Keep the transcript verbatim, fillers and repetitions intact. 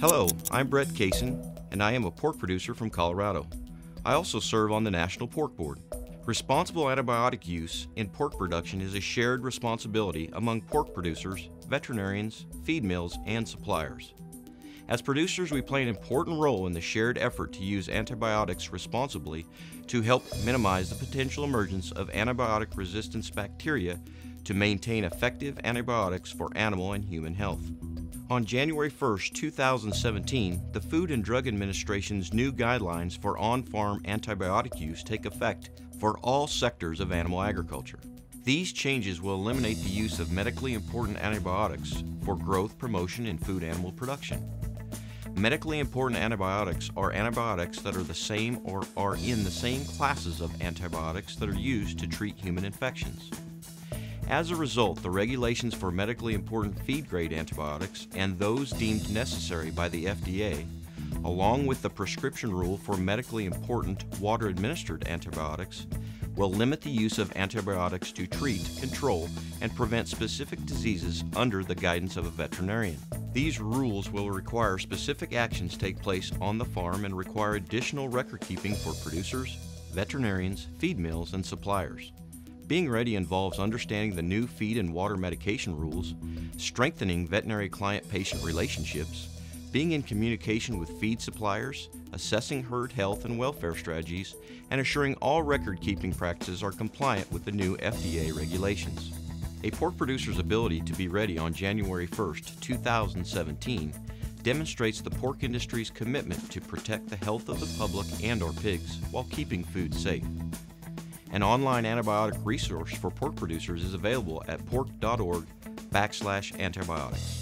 Hello, I'm Brett Kaysen, and I am a pork producer from Colorado. I also serve on the National Pork Board. Responsible antibiotic use in pork production is a shared responsibility among pork producers, veterinarians, feed mills, and suppliers. As producers, we play an important role in the shared effort to use antibiotics responsibly to help minimize the potential emergence of antibiotic resistance bacteria to maintain effective antibiotics for animal and human health. On January first, two thousand seventeen, the Food and Drug Administration's new guidelines for on-farm antibiotic use take effect for all sectors of animal agriculture. These changes will eliminate the use of medically important antibiotics for growth promotion in food animal production. Medically important antibiotics are antibiotics that are the same or are in the same classes of antibiotics that are used to treat human infections. As a result, the regulations for medically important feed-grade antibiotics and those deemed necessary by the F D A, along with the prescription rule for medically important water-administered antibiotics, will limit the use of antibiotics to treat, control, and prevent specific diseases under the guidance of a veterinarian. These rules will require specific actions take place on the farm and require additional record-keeping for producers, veterinarians, feed mills, and suppliers. Being ready involves understanding the new feed and water medication rules, strengthening veterinary client-patient relationships, being in communication with feed suppliers, assessing herd health and welfare strategies, and assuring all record-keeping practices are compliant with the new F D A regulations. A pork producer's ability to be ready on January first, two thousand seventeen demonstrates the pork industry's commitment to protect the health of the public and our pigs while keeping food safe. An online antibiotic resource for pork producers is available at pork dot org backslash antibiotics.